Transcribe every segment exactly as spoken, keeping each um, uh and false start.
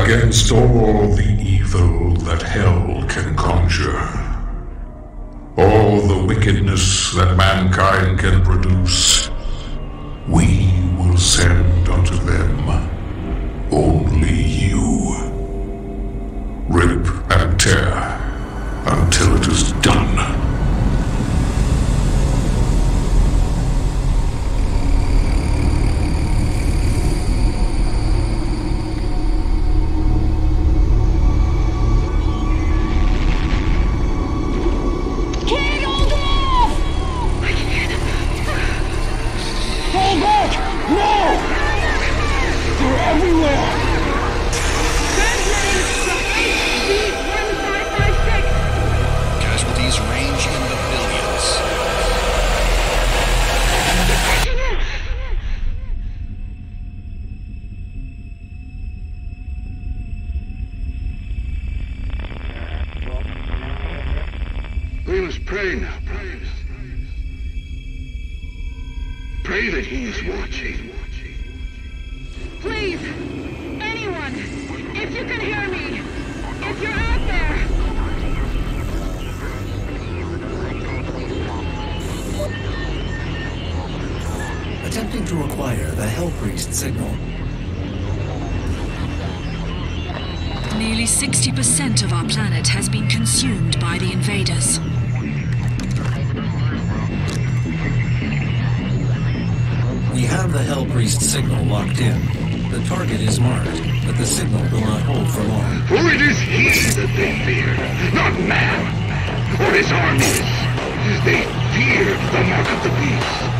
against all the evil that hell can conjure, all the wickedness that mankind can produce, we will send unto them only you. Rip and tear until it is done. Attempting to acquire the Hellpriest signal. Nearly sixty percent of our planet has been consumed by the invaders. We have the Hellpriest signal locked in. The target is marked, but the signal will not hold for long. For it is he that they fear, not man, or his armies. They fear the mark of the beast.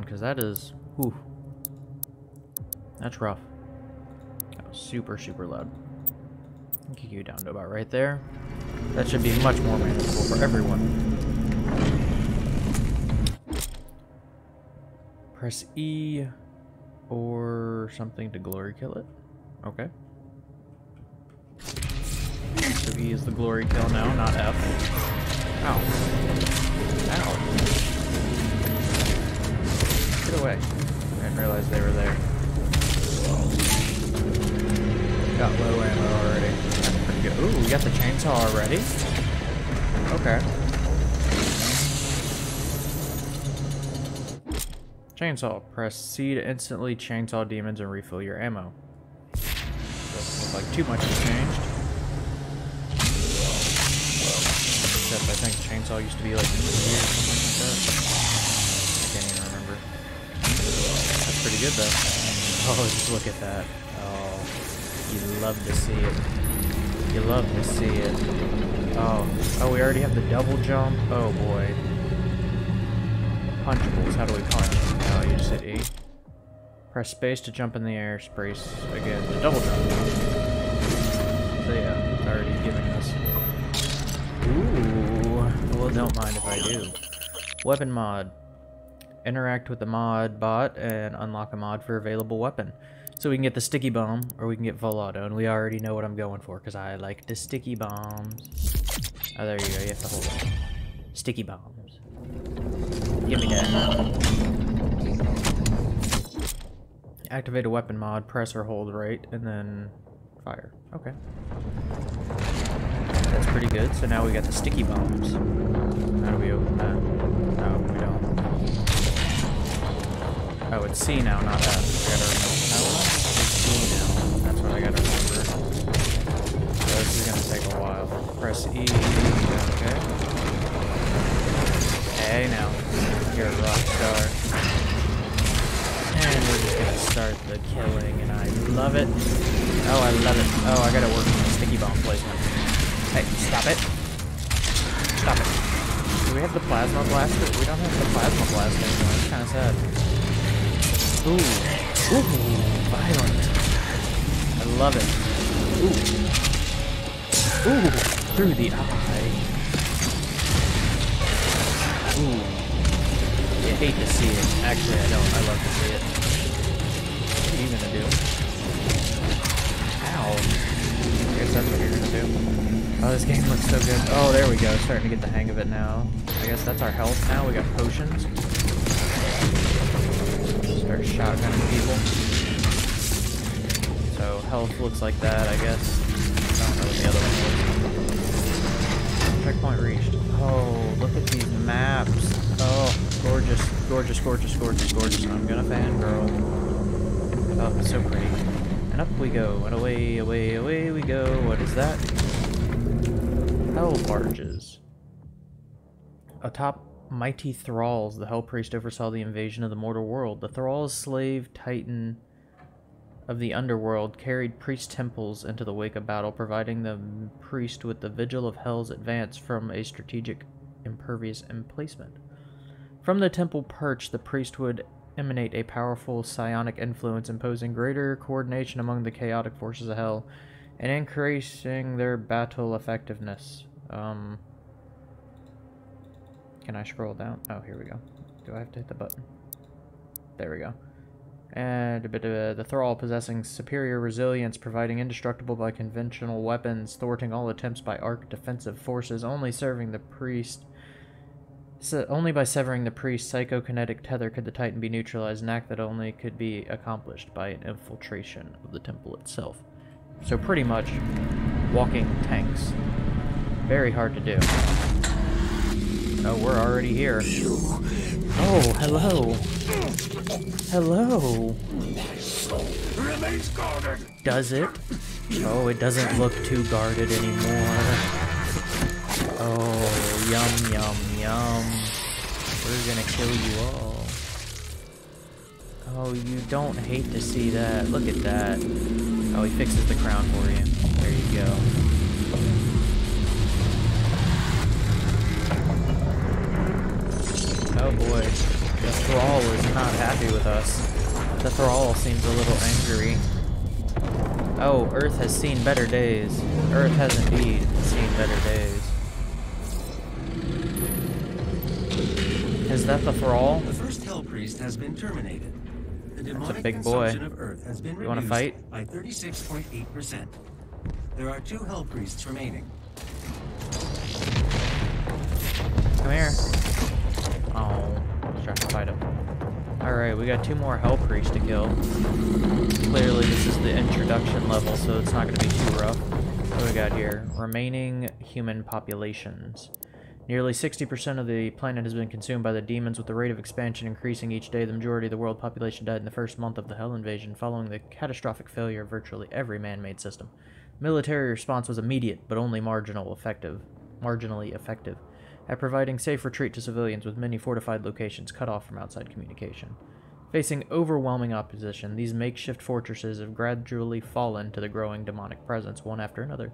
Because that is, whew, that's rough. That was super, super loud. I'll kick you down to about right there. That should be much more manageable for everyone. Press E or something to glory kill it. Okay. So E is the glory kill now, not F. Ow. Ow. Away. I didn't realize they were there. Whoa. Got low ammo already. That's pretty good. Ooh, we got the chainsaw already? Okay. Chainsaw. Press C to instantly chainsaw demons and refill your ammo. Doesn't look like too much has changed. Except I think chainsaw used to be like here or something like that. Pretty good though. Oh, just look at that. Oh, you love to see it. You love to see it. Oh, oh, we already have the double jump. Oh boy. Punchables. How do we punch? Oh, you just hit E. Press space to jump in the air. Space again. The double jump. So yeah, it's already giving us. Ooh. Well, don't mind if I do. Weapon mod. Interact with the mod bot and unlock a mod for available weapon. So we can get the sticky bomb or we can get full auto, and we already know what I'm going for because I like the sticky bombs. Oh, there you go. You have to hold on. Sticky bombs. Give me that. Activate a weapon mod. Press or hold right and then fire. Okay. That's pretty good. So now we got the sticky bombs. How do we open that? No, we don't. Oh, it's C now, not F. I gotta remember. now. That's what I gotta remember. So this is gonna take a while. Press E. Okay. Hey now. You're a rock star. And we're just gonna start the killing, and I love it. Oh, I love it. Oh, I gotta work on the sticky bomb placement. Hey, stop it. Stop it. Do we have the plasma blaster? We don't have the plasma blaster anymore. That's kind of sad. Ooh. Ooh, violent. I love it. Ooh. Ooh, through the eye. Ooh. I hate to see it. Actually, I don't. I love to see it. What are you gonna do? Ow. I guess that's what you're gonna do. Oh, this game looks so good. Oh, there we go. Starting to get the hang of it now. I guess that's our health now. We got potions. Start shotgunning people. So, health looks like that, I guess. I don't know what the other one looks. Checkpoint reached. Oh, look at these maps. Oh, gorgeous, gorgeous, gorgeous, gorgeous, gorgeous. I'm gonna fangirl. Oh, it's so pretty. And up we go. And away, away, away we go. What is that? Hell barges. Atop mighty thralls, the Hellpriest oversaw the invasion of the mortal world. The thralls, slave titan of the underworld, carried priest temples into the wake of battle, providing the priest with the vigil of Hell's advance from a strategic, impervious emplacement. From the temple perch, the priest would emanate a powerful psionic influence, imposing greater coordination among the chaotic forces of Hell, and increasing their battle effectiveness. Um, can I scroll down? Oh, here we go. Do I have to hit the button? There we go. And a bit of the thrall possessing superior resilience, providing indestructible by conventional weapons, thwarting all attempts by arc defensive forces, only serving the priest. So only by severing the priest's psychokinetic tether could the Titan be neutralized, an act that only could be accomplished by an infiltration of the temple itself. So pretty much, walking tanks. Very hard to do. Oh, we're already here. Oh, hello. Hello. Does it? Oh, it doesn't look too guarded anymore. Oh, yum, yum, yum. We're gonna kill you all. Oh, you don't hate to see that. Look at that. Oh, he fixes the crown for you. There you go. Oh boy. The thrall is not happy with us. The thrall seems a little angry. Oh, Earth has seen better days. Earth has indeed seen better days. Is that the thrall? The first Hellpriest has been terminated. That's a big boy. Of Earth has been you want to fight? By thirty-six point eight percent. There are two Hellpriests remaining. Come here. Oh, he's trying to fight him. All right, we got two more Hellpriests to kill. Clearly, this is the introduction level, so it's not going to be too rough. What do we got here? Remaining human populations. Nearly sixty percent of the planet has been consumed by the demons, with the rate of expansion increasing each day. The majority of the world population died in the first month of the Hell invasion, following the catastrophic failure of virtually every man-made system. Military response was immediate, but only marginal effective, marginally effective, at providing safe retreat to civilians, with many fortified locations cut off from outside communication. Facing overwhelming opposition, these makeshift fortresses have gradually fallen to the growing demonic presence, one after another.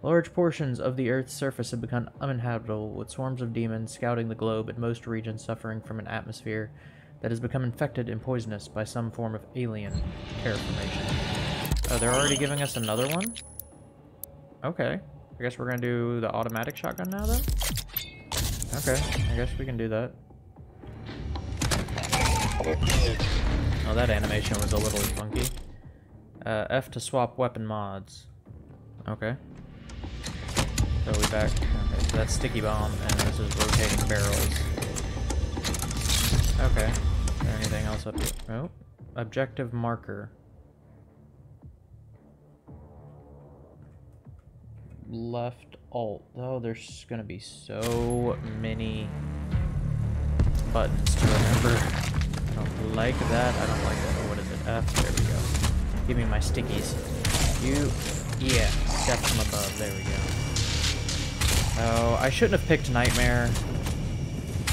Large portions of the Earth's surface have become uninhabitable, with swarms of demons scouting the globe, and most regions suffering from an atmosphere that has become infected and poisonous by some form of alien terraformation. Oh, they're already giving us another one? Okay. I guess we're gonna do the automatic shotgun now, then? Okay, I guess we can do that. Oh, that animation was a little funky. Uh, F to swap weapon mods. Okay. So we back. Okay, so that's sticky bomb, and this is rotating barrels. Okay. Is there anything else up here? Oh. Objective marker. Left alt. Oh, there's gonna be so many buttons to remember. I don't like that. I don't like that. What is it? F. There we go. Give me my stickies. You, yeah, step from above. There we go. Oh, I shouldn't have picked Nightmare.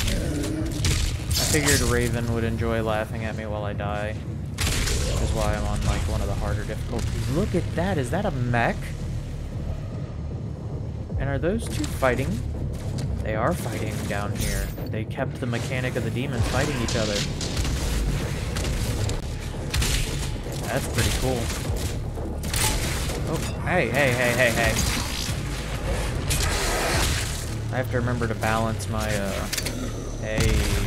I figured Raven would enjoy laughing at me while I die. Which is why I'm on, like, one of the harder difficulties. Look at that! Is that a mech? And are those two fighting? They are fighting down here. They kept the mechanic of the demon fighting each other. That's pretty cool. Oh, hey, hey, hey, hey, hey. I have to remember to balance my, uh... hey...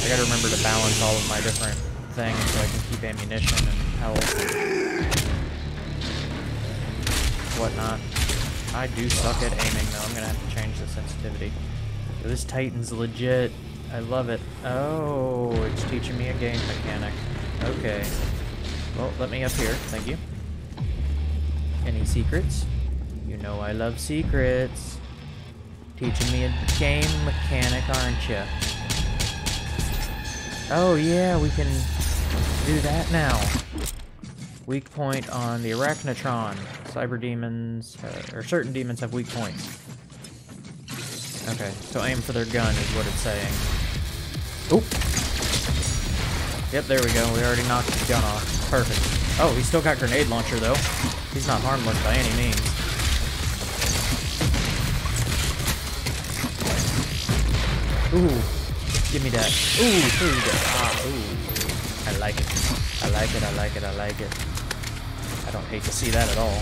I gotta remember to balance all of my different things so I can keep ammunition and health and whatnot. I do suck at aiming, though. I'm gonna have to change the sensitivity. This Titan's legit. I love it. Oh, it's teaching me a game mechanic. Okay. Well, let me up here. Thank you. Any secrets? You know I love secrets. Teaching me a game mechanic, aren't you? Oh yeah, we can do that now. Weak point on the Arachnotron. Cyber demons, uh, or certain demons have weak points. Okay, so aim for their gun is what it's saying. Oop. Yep, there we go. We already knocked his gun off. Perfect. Oh, he's still got grenade launcher though. He's not harmless by any means. Ooh. Give me that. Ooh, food. Ah, ooh. I like it. I like it, I like it, I like it. I don't hate to see that at all.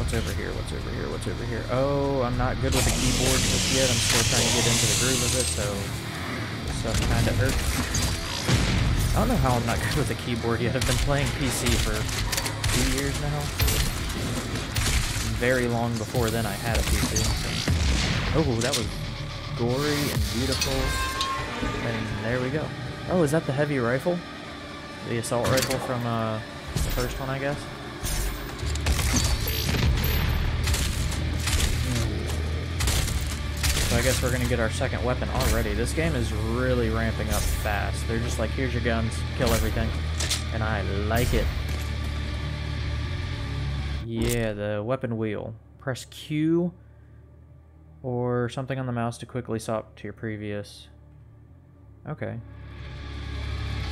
What's over here? What's over here? What's over here? Oh, I'm not good with the keyboard just yet. I'm still trying to get into the groove of it, so stuff kind of hurts. I don't know how I'm not good with the keyboard yet. I've been playing P C for two years now. Very long before then I had a P C. So. Oh, that was... gory and beautiful, and there we go. Oh, is that the heavy rifle? The assault rifle from uh, the first one, I guess? Hmm. So I guess we're gonna get our second weapon already. This game is really ramping up fast. They're just like, here's your guns, kill everything, and I like it. Yeah, the weapon wheel. Press Q or something on the mouse to quickly swap to your previous. Okay.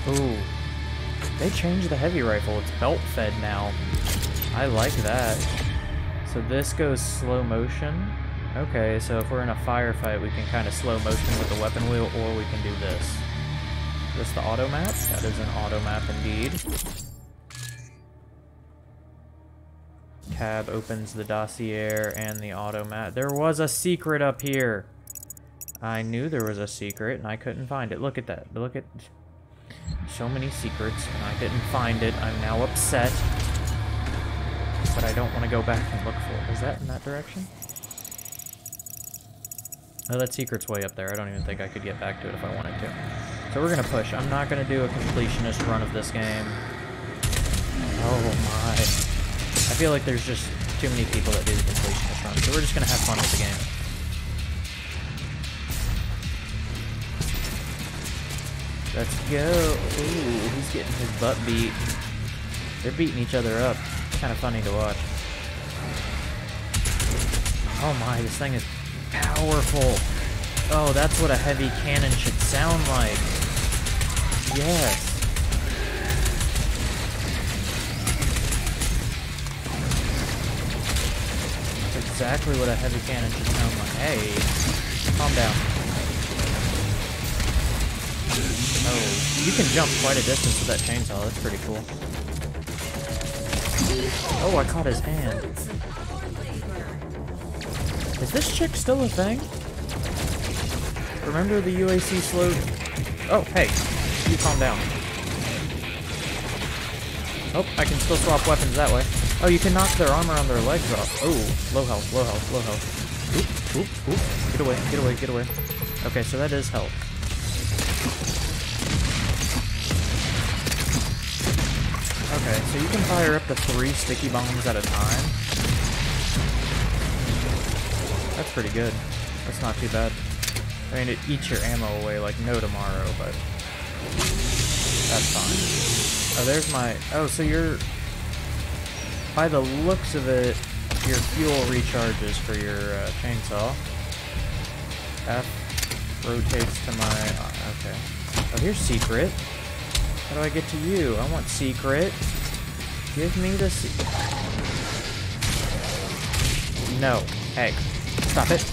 Ooh. They changed the heavy rifle. It's belt fed now. I like that. So this goes slow motion. Okay, so if we're in a firefight, we can kind of slow motion with the weapon wheel, or we can do this. Is this the auto map? That is an auto map indeed. Tab opens the dossier and the automat. There was a secret up here. I knew there was a secret and I couldn't find it. Look at that. Look at so many secrets and I didn't find it. I'm now upset. But I don't want to go back and look for it. Is that in that direction? Oh, that secret's way up there. I don't even think I could get back to it if I wanted to. So we're going to push. I'm not going to do a completionist run of this game. Oh my... I feel like there's just too many people that do the completionist run, so we're just gonna have fun with the game. Let's go. Ooh, he's getting his butt beat. They're beating each other up. It's kind of funny to watch. Oh my, this thing is powerful. Oh, that's what a heavy cannon should sound like. Yes. Exactly what a heavy cannon should sound like. Hey, calm down. Oh, you can jump quite a distance with that chainsaw. That's pretty cool. Oh, I caught his hand. Is this chick still a thing? Remember the U A C slow... Oh, hey, you calm down. Oh, I can still swap weapons that way. Oh, you can knock their armor on their legs off. Oh, low health, low health, low health. Oop, oop, oop. Get away, get away, get away. Okay, so that is health. Okay, so you can fire up to three sticky bombs at a time. That's pretty good. That's not too bad. I mean, it eats your ammo away like no tomorrow, but... That's fine. Oh, there's my... Oh, so you're... By the looks of it, your fuel recharges for your uh, chainsaw. F rotates to my... Okay. Oh, here's secret. How do I get to you? I want secret. Give me the secret. No. Egg. Stop it.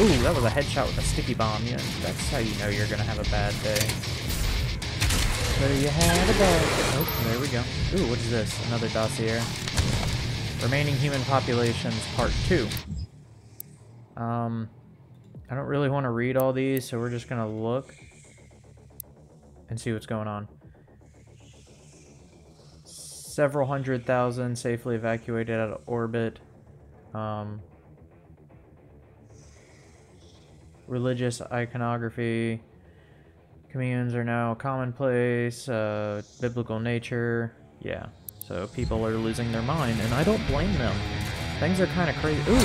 Ooh, that was a headshot with a sticky bomb. Yeah, that's how you know you're gonna have a bad day. So you had a bad day. Oh, there we go. Ooh, what is this? Another dossier. Remaining human populations, part two. Um, I don't really want to read all these, so we're just gonna look and see what's going on. Several hundred thousand safely evacuated out of orbit. Um... Religious iconography communes are now commonplace. Uh, biblical nature, yeah. So people are losing their mind, and I don't blame them. Things are kind of crazy. Ooh,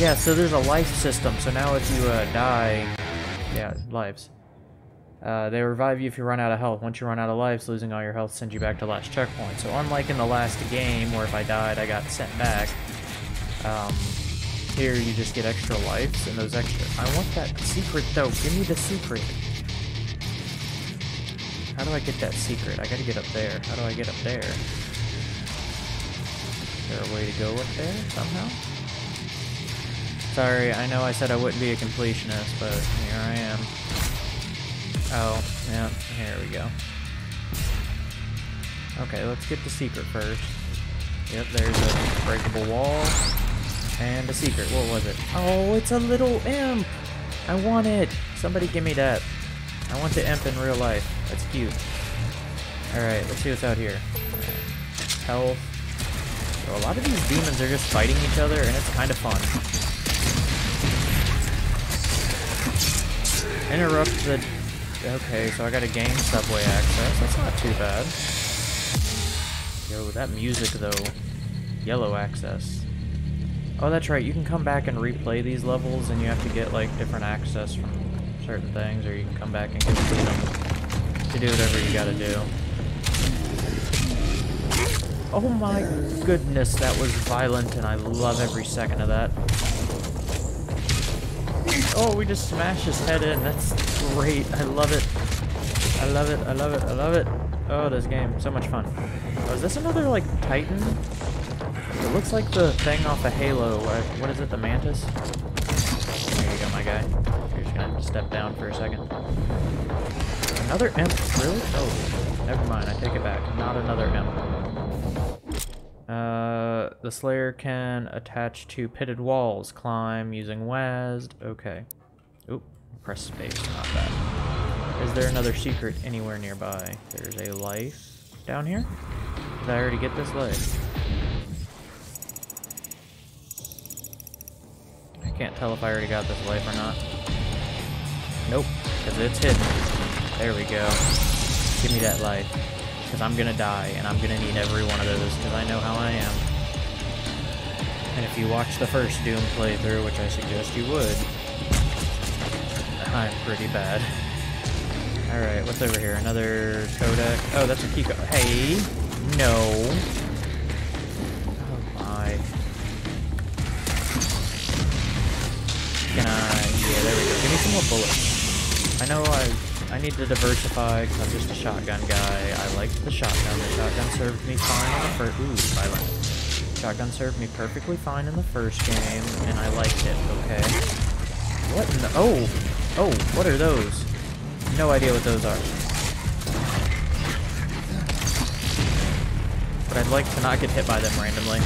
yeah. So there's a life system. So now if you uh, die, yeah, lives. Uh, they revive you if you run out of health. Once you run out of lives, losing all your health sends you back to the last checkpoint. So unlike in the last game, where if I died, I got sent back. Um, Here, you just get extra lives, and those extra... I want that secret, though. Give me the secret. How do I get that secret? I gotta get up there. How do I get up there? Is there a way to go up there, somehow? Sorry, I know I said I wouldn't be a completionist, but here I am. Oh, yeah, here we go. Okay, let's get the secret first. Yep, there's a breakable wall. And a secret. What was it? Oh, it's a little imp! I want it! Somebody give me that. I want the imp in real life. That's cute. Alright, let's see what's out here. Health. So a lot of these demons are just fighting each other, and it's kind of fun. Interrupt the... Okay, so I gotta gain subway access. That's not too bad. Yo, that music, though. Yellow access. Oh, that's right, you can come back and replay these levels, and you have to get, like, different access from certain things, or you can come back and get to them to do whatever you gotta do. Oh my goodness, that was violent, and I love every second of that. Oh, we just smashed his head in, that's great, I love it. I love it, I love it, I love it. Oh, this game, so much fun. Oh, is this another, like, Titan? It looks like the thing off of Halo. What is it? The Mantis? There you go, my guy. You're just gonna have to step down for a second. Another imp? Really? Oh, never mind. I take it back. Not another imp. Uh, the Slayer can attach to pitted walls. Climb using W A S D. Okay. Oop. Press space. Not bad. Is there another secret anywhere nearby? There's a life down here? Did I already get this life? Can't tell if I already got this life or not. Nope, because it's hidden. There we go. Give me that life, because I'm going to die, and I'm going to need every one of those, because I know how I am. And if you watch the first Doom playthrough, which I suggest you would, I'm pretty bad. Alright, what's over here? Another Kodak? Oh, that's a Kiko. Hey! No! Can I, yeah, there we go. Give me some more bullets. I know I I need to diversify because I'm just a shotgun guy. I liked the shotgun. The shotgun served me fine in the first... Ooh, violent. Shotgun served me perfectly fine in the first game, and I liked it, okay? What in the... Oh! Oh, what are those? No idea what those are. But I'd like to not get hit by them randomly.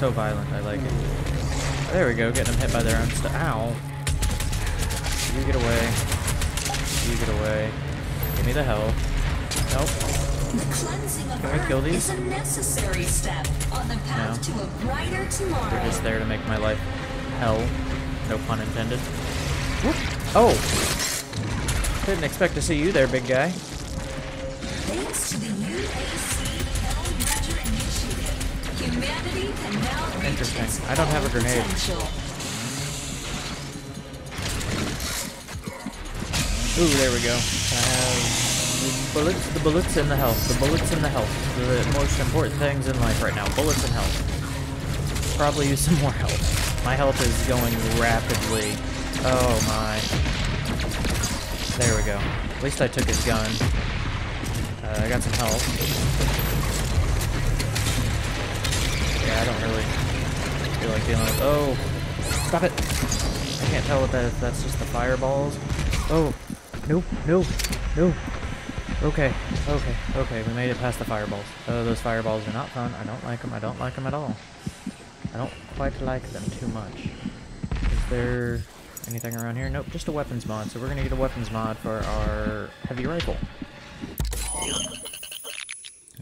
So violent, I like it. There we go, getting them hit by their own stuff. Ow! You get away. You get away. Give me the health. Nope. The cleansing of Can we kill these? Is a necessary step on the path no. to a brighter tomorrow. They're just there to make my life hell. No pun intended. Whoop. Oh! Didn't expect to see you there, big guy. Thanks to the U A C Hell Initiative, Humanity can now reach Interesting. Its I don't have a grenade. Potential. Ooh, there we go. I have the bullets, the bullets and the health. The bullets and the health. The most important things in life right now. Bullets and health. Probably use some more health. My health is going rapidly. Oh my. There we go. At least I took his gun. Uh, I got some health. Yeah, I don't really feel like dealing with... Oh! Stop it! I can't tell what that is. That's just the fireballs. Oh! No! No! No! Okay. Okay. Okay. We made it past the fireballs. Oh, those fireballs are not fun. I don't like them. I don't like them at all. I don't quite like them too much. Is there... anything around here? Nope, just a weapons mod. So we're gonna get a weapons mod for our heavy rifle.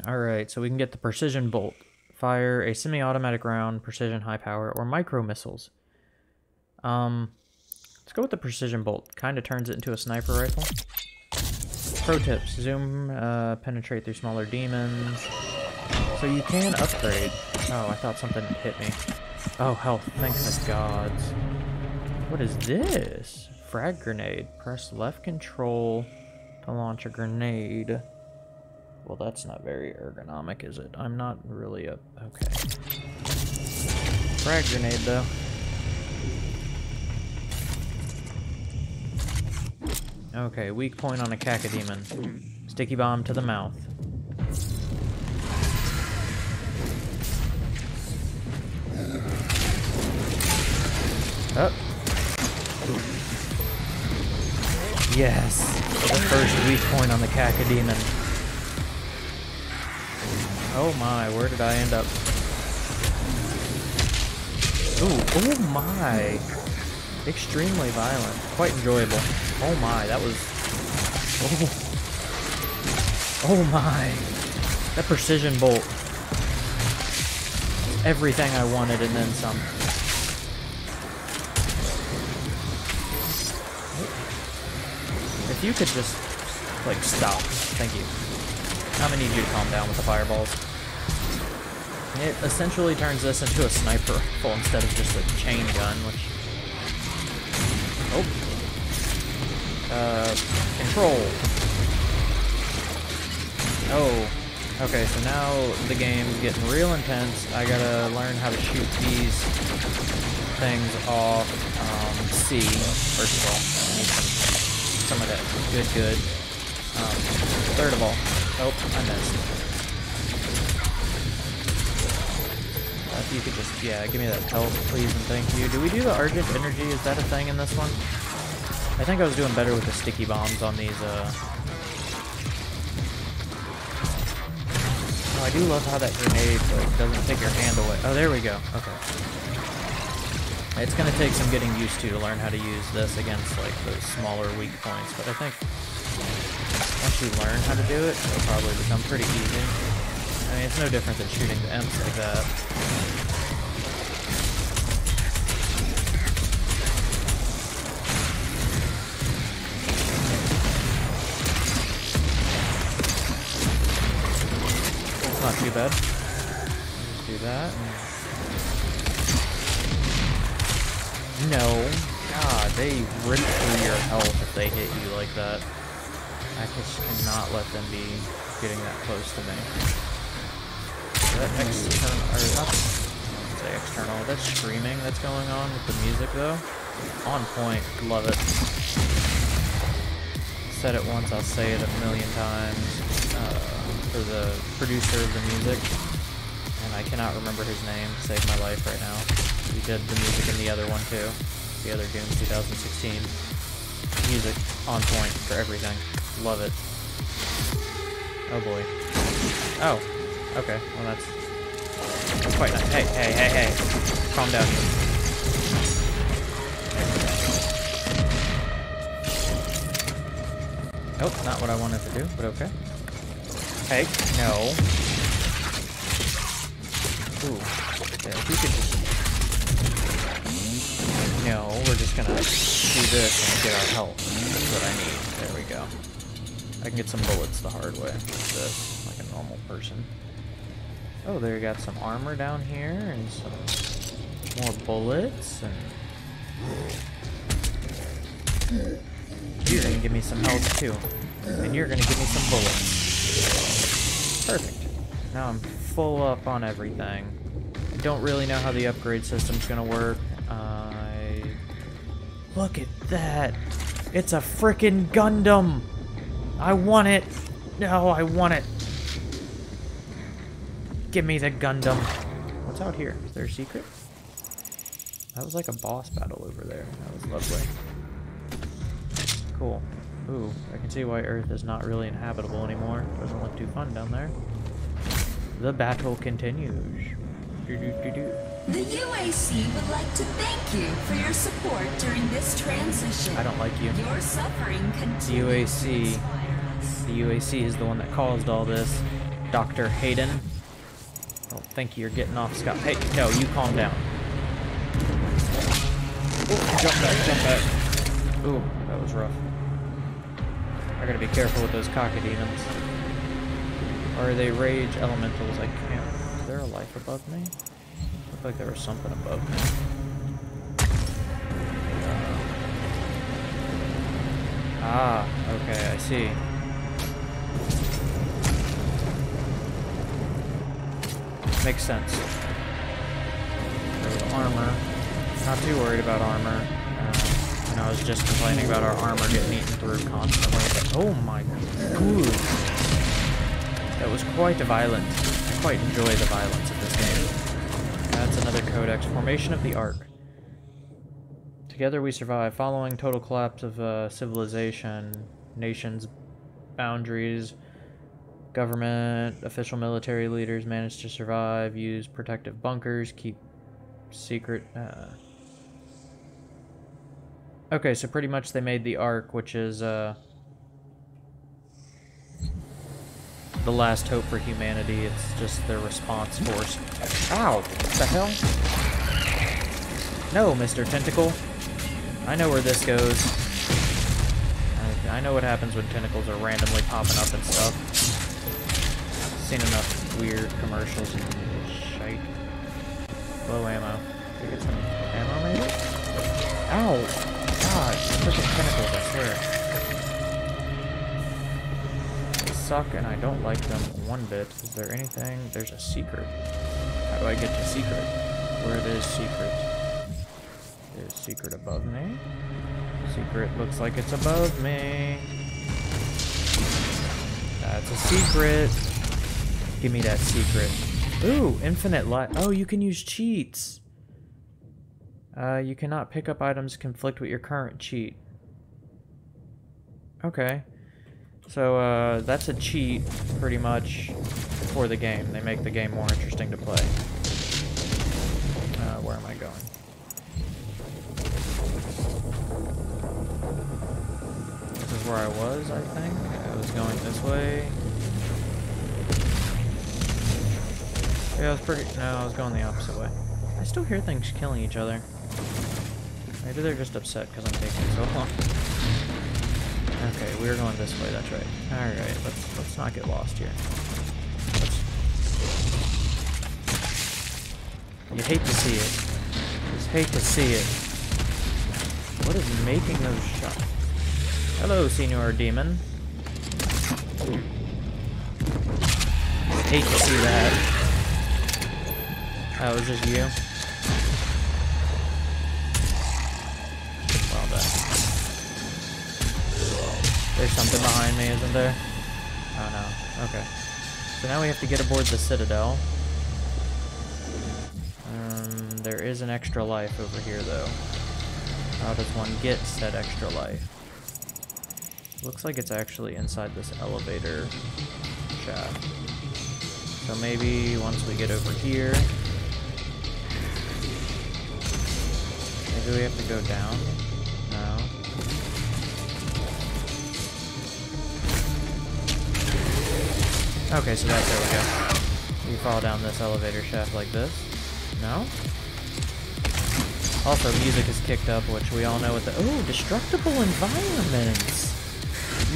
Alright, so we can get the precision bolt. Fire a semi-automatic round, precision high power, or micro missiles. Um, let's go with the precision bolt. Kind of turns it into a sniper rifle. Pro tips. Zoom, uh, penetrate through smaller demons. So you can upgrade. Oh, I thought something hit me. Oh, health. Thank the gods. What is this? Frag grenade. Press left control to launch a grenade. Well, that's not very ergonomic, is it? I'm not really a... okay. Frag grenade, though. Okay, weak point on a Cacodemon. Sticky bomb to the mouth. Up. Oh. Yes, the first weak point on the Cacodemon. Oh my, where did I end up? Ooh, oh my. Extremely violent, quite enjoyable. Oh my, that was... oh, oh my. That precision bolt. Everything I wanted and then some. If you could just, like, stop. Thank you. I'm gonna need you to calm down with the fireballs. It essentially turns this into a sniper rifle instead of just a chain gun, which... oh. Uh, control. Oh. Okay, so now the game's getting real intense. I gotta learn how to shoot these things off. Um, C, first of all. Some of that good, good. Um, third of all, oh, I missed. Uh, if you could just, yeah, give me that health, please, and thank you. Do we do the Argent Energy? Is that a thing in this one? I think I was doing better with the sticky bombs on these. Uh... Oh, I do love how that grenade like doesn't take your hand away. Oh, there we go. Okay. It's going to take some getting used to to learn how to use this against, like, those smaller weak points, but I think once you learn how to do it, it'll probably become pretty easy. I mean, it's no different than shooting the imps like that. It's not too bad. Just do that. No. God, they rip through your health if they hit you like that. I just cannot let them be getting that close to me. That external, or not, I don't say external, that screaming that's going on with the music though, on point, love it. Said it once, I'll say it a million times, uh, for the producer of the music, and I cannot remember his name, save my life right now. He did the music in the other one too, the other Doom twenty sixteen. Music on point for everything. Love it. Oh boy. Oh. Okay. Well, that's, that's quite nice. Hey, hey, hey, hey. Calm down. Nope, not what I wanted to do, but okay. Hey, no. Ooh. Yeah, if you could just... no, we're just gonna do this and get our health. That's what I need. There we go. I can get some bullets the hard way. Like this, like a normal person. Oh, there, got some armor down here and some more bullets. And you're gonna give me some health too, and you're gonna give me some bullets. Perfect. Now I'm full up on everything. I don't really know how the upgrade system's gonna work. Uh, look at that! It's a frickin' Gundam! I want it! No, I want it! Give me the Gundam. What's out here? Is there a secret? That was like a boss battle over there. That was lovely. Cool. Ooh, I can see why Earth is not really inhabitable anymore. Doesn't look too fun down there. The battle continues. Do-do-do-do. The U A C would like to thank you for your support during this transition. I don't like you. Your suffering continues. The U A C. The U A C is the one that caused all this. Doctor Hayden. I don't think you're getting off scot. Hey, no, you calm down. Oh, jump back, jump back. Ooh, that was rough. I gotta be careful with those Cacodemons. Are they rage elementals? I can't. Is there a life above me? Looked like there was something above me. Ah, okay, I see. Makes sense. There was armor. Not too worried about armor. Uh, and I was just complaining about our armor getting eaten through constantly. Oh my god. That was quite violent. I quite enjoy the violence of this game. That's another codex. Formation of the Ark. Together we survive. Following total collapse of uh, civilization, nations, boundaries, government, official military leaders managed to survive, use protective bunkers, keep secret... Uh... Okay, so pretty much they made the Ark, which is uh, the last hope for humanity. It's just their response force. Ow! What the hell? No, Mister Tentacle. I know where this goes. I, I know what happens when tentacles are randomly popping up and stuff. Seen enough weird commercials and shite. Low ammo. Should we get some ammo maybe? Ow! God, freaking tentacles, I swear. They suck and I don't like them one bit. Is there anything? There's a secret. How do I get to secret? Where there's secret? There's secret above me. Secret looks like it's above me. That's a secret. Give me that secret. Ooh, infinite life. Oh, you can use cheats. Uh, you cannot pick up items conflict with your current cheat. Okay. So, uh, that's a cheat, pretty much, for the game. They make the game more interesting to play. Uh, where am I going? This is where I was, I think. I was going this way. Yeah, I was pretty... No, I was going the opposite way. I still hear things killing each other. Maybe they're just upset because I'm taking so long. Okay, we were going this way, that's right. Alright, let's let's not get lost here. Let's... You hate to see it. Just hate to see it. What is making those shots? Hello, Senor Demon. I hate to see that. Oh, it was just you? Well done. There's something behind me, isn't there? Oh no, okay. So now we have to get aboard the Citadel. Um, there is an extra life over here though. How does one get said extra life? Looks like it's actually inside this elevator shaft. So maybe once we get over here... Do we have to go down? No. Okay, so that's there we go. You fall down this elevator shaft like this. No? Also, music is kicked up, which we all know what the... Ooh, destructible environments!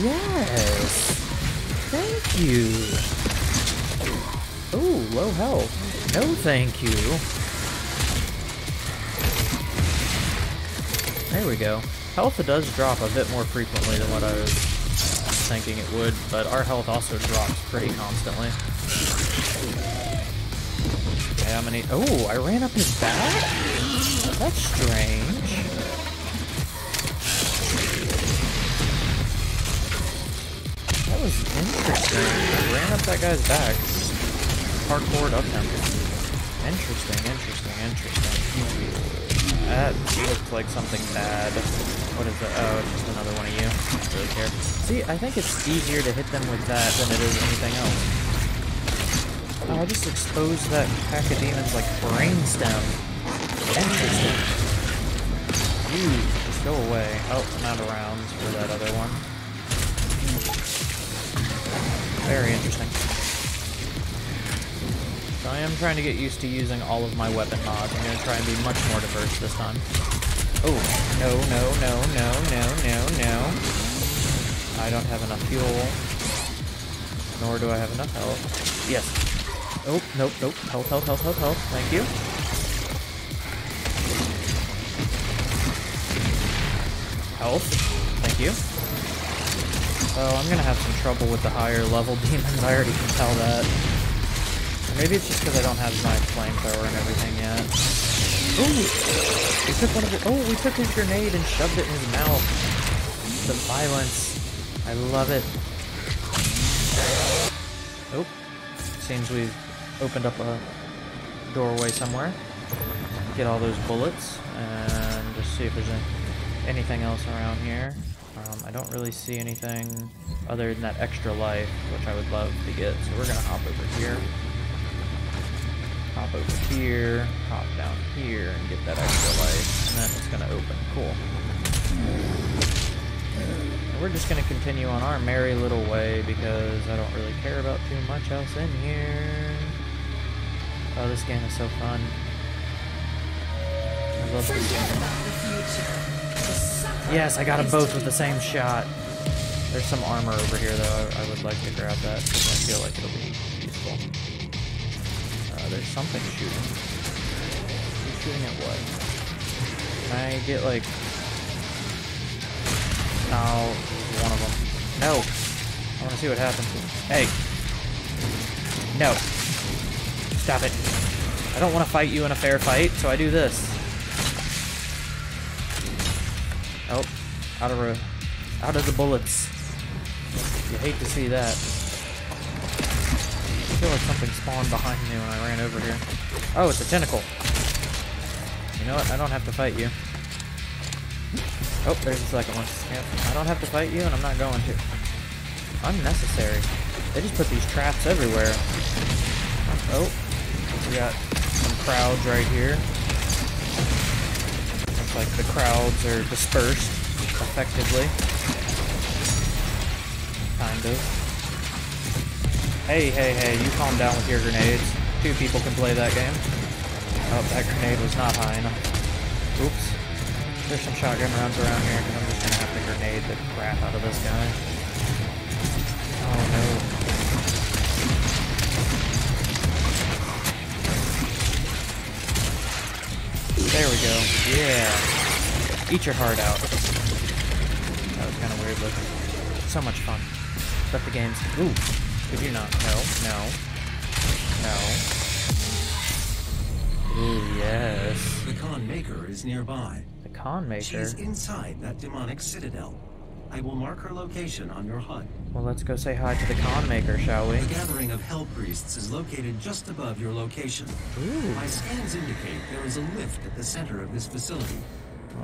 Yes! Thank you! Oh, low health. No, thank you. There we go. Health does drop a bit more frequently than what I was thinking it would, but our health also drops pretty constantly. Okay, how many? Oh, I ran up his back? That's strange. That was interesting. I ran up that guy's back. Hardcore up him. Interesting, interesting, interesting. That looked like something bad. What is that? Oh, it's just another one of you. I don't really care. See, I think it's easier to hit them with that than it is anything else. Oh, I just exposed that Cacodemon's, like, brainstem. Interesting. You, just go away. Oh, not around for that other one. Very interesting. So I am trying to get used to using all of my weapon mods. I'm going to try and be much more diverse this time. Oh, no, no, no, no, no, no, no. I don't have enough fuel. Nor do I have enough health. Yes. Oh, nope, nope. Health, health, health, health, health. Thank you. Health. Thank you. So I'm going to have some trouble with the higher level demons. I already can tell that. Or maybe it's just because I don't have my flamethrower and everything yet. Ooh, we took one of the, oh, we took his grenade and shoved it in his mouth. The violence. I love it. Oh, seems we've opened up a doorway somewhere. Get all those bullets and just see if there's anything else around here. Um, I don't really see anything other than that extra life, which I would love to get, so we're gonna hop over here. Hop over here, hop down here, and get that extra life, and then it's gonna open. Cool. And we're just gonna continue on our merry little way because I don't really care about too much else in here. Oh, this game is so fun. I love this game. Yes, I got them both with the same shot. There's some armor over here though. I, I would like to grab that because I feel like it'll be useful. There's something shooting. He's shooting at what? Can I get like... No, one of them. No! I want to see what happens. Hey! No! Stop it! I don't want to fight you in a fair fight, so I do this. Oh, out of the, out of the bullets. You hate to see that. I feel like something spawned behind me when I ran over here. Oh, it's a tentacle. You know what? I don't have to fight you. Oh, there's the second one. Yep. I don't have to fight you, and I'm not going to. Unnecessary. They just put these traps everywhere. Oh, we got some crowds right here. Looks like the crowds are dispersed effectively. Kind of. Hey, hey, hey, you calm down with your grenades. Two people can play that game. Oh, that grenade was not high enough. Oops. There's some shotgun rounds around here, because I'm just going to have to grenade the crap out of this guy. Oh, no. There we go. Yeah. Eat your heart out. That was kind of weird looking. So much fun. But the game's... Ooh. Could you not? No, no, no. Ooh, yes. The Khan Maker is nearby. The Khan Maker? She's inside that demonic citadel. I will mark her location on your H U D. Well, let's go say hi to the Khan Maker, shall we? The gathering of Hellpriests is located just above your location. Ooh. My scans indicate there is a lift at the center of this facility.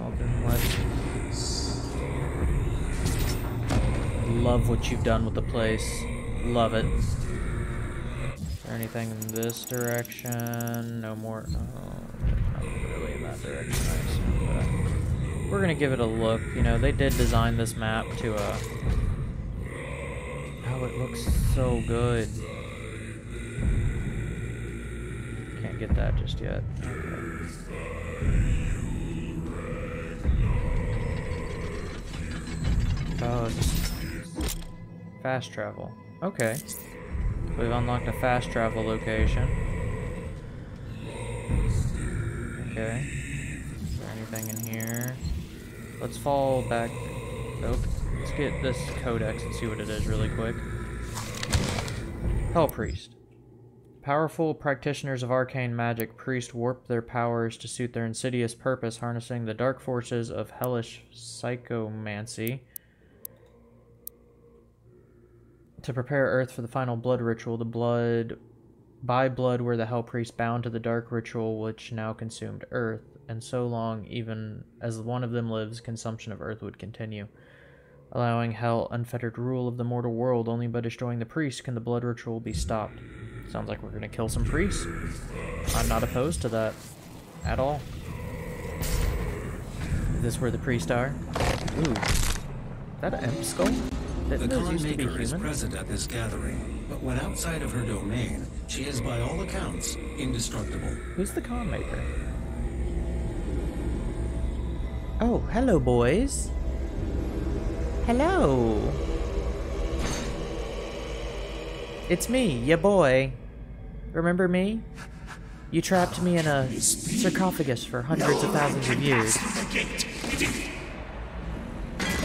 Well, then let's... Love what you've done with the place. Love it. Is there anything in this direction? No more. Oh, not really in that direction. But we're gonna give it a look. You know, they did design this map to a. Oh, it looks so good. Can't get that just yet. Oh, it's just fast travel. Okay. We've unlocked a fast travel location. Okay. Is there anything in here? Let's fall back. Oh, let's get this codex and see what it is really quick. Hellpriest. Powerful practitioners of arcane magic, priests warp their powers to suit their insidious purpose, harnessing the dark forces of hellish psychomancy to prepare Earth for the final blood ritual. The blood, by blood were the Hellpriests bound to the dark ritual which now consumed Earth, and so long even as one of them lives, consumption of Earth would continue, allowing hell unfettered rule of the mortal world. Only by destroying the priests can the blood ritual be stopped. Sounds like we're gonna kill some priests. I'm not opposed to that at all. Is this where the priests are? Ooh. Is that an imp skull? Didn't the Khan Maker is present at this gathering, but when outside of her domain, she is by all accounts indestructible. Who's the Khan Maker? Oh, hello boys. Hello. It's me, ya boy. Remember me? You trapped me in a sarcophagus for hundreds no of thousands of years.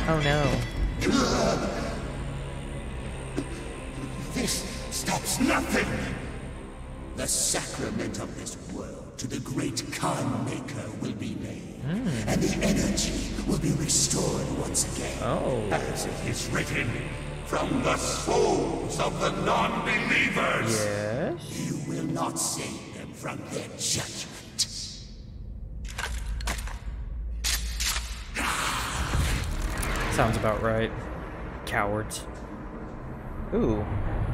Oh no. This stops nothing. The sacrament of this world to the great Khan Maker will be made, mm. and the energy will be restored once again. Oh. As it is written, from the souls of the non-believers. Yes. You will not save them from their judgment. Sounds about right. Cowards. Ooh.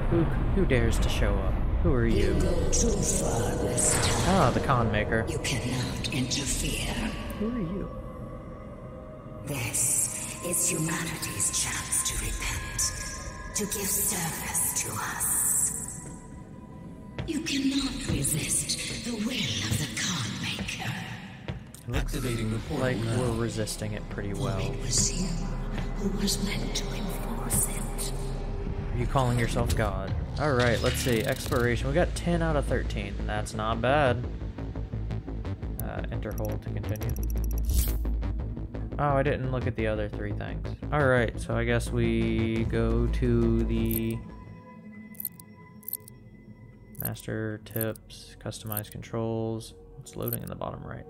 Who, who dares to show up? Who are you? You go too far this time. Ah, the Khan Maker. You cannot interfere. Who are you? This is humanity's chance to repent. To give service to us. You cannot resist the will of the Khan Maker. Activating the portal. Like we're resisting it pretty well. It was you who was meant to enforce it. Are you calling yourself God? Alright, let's see. Exploration. We got ten out of thirteen. That's not bad. Uh, enter hold to continue. Oh, I didn't look at the other three things. Alright, so I guess we go to the master tips, customize controls. It's loading in the bottom right.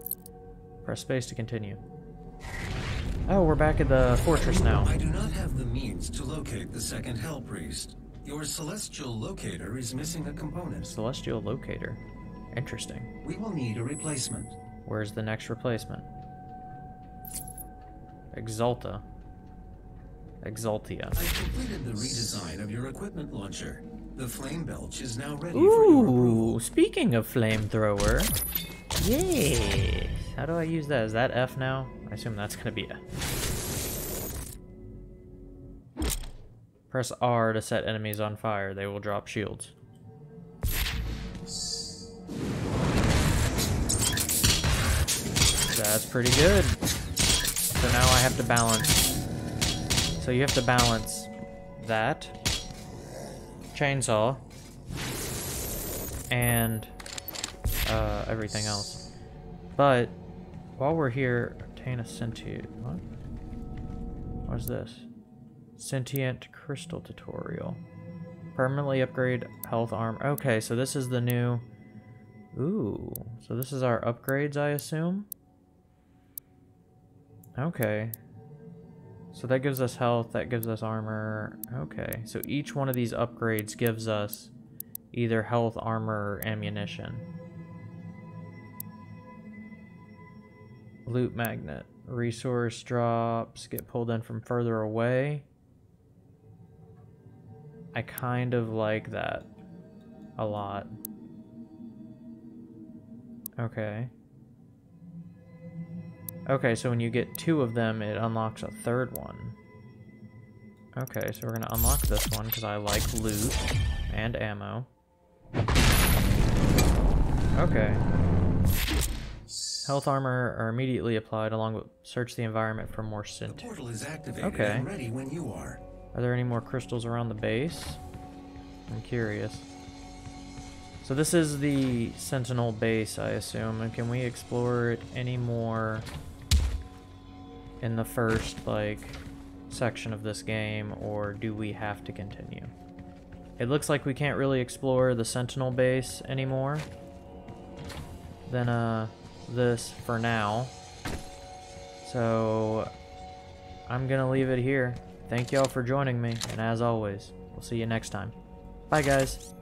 Press space to continue. Oh, we're back at the fortress now. I do not have the means to locate the second Hellpriest. Your Celestial Locator is missing a component. Celestial Locator. Interesting. We will need a replacement. Where's the next replacement? Exalta. Exaltia. I completed the redesign of your equipment launcher. The flame belch is now ready. Ooh, for your approval. Speaking of flamethrower. Yay! How do I use that? Is that F now? I assume that's gonna be F. Press R to set enemies on fire. They will drop shields. That's pretty good. So now I have to balance. So you have to balance that chainsaw and uh, everything else. But while we're here, obtain a sentient. What? What's this? Sentient crystal tutorial. Permanently upgrade health arm. Okay, so this is the new. Ooh, so this is our upgrades, I assume. Okay, so that gives us health, that gives us armor. Okay, so each one of these upgrades gives us either health, armor, or ammunition. Loot magnet. Resource drops get pulled in from further away. I kind of like that a lot. Okay. Okay, so when you get two of them, it unlocks a third one. Okay, so we're gonna unlock this one because I like loot and ammo. Okay. Health armor are immediately applied along with search the environment for more scent. The portal is activated and ready when you are. Are there any more crystals around the base? I'm curious. So this is the Sentinel base, I assume, and can we explore it any more in the first, like, section of this game, or do we have to continue? It looks like we can't really explore the Sentinel base anymore than uh, this for now. So I'm gonna leave it here. Thank y'all for joining me, and as always, we'll see you next time. Bye, guys.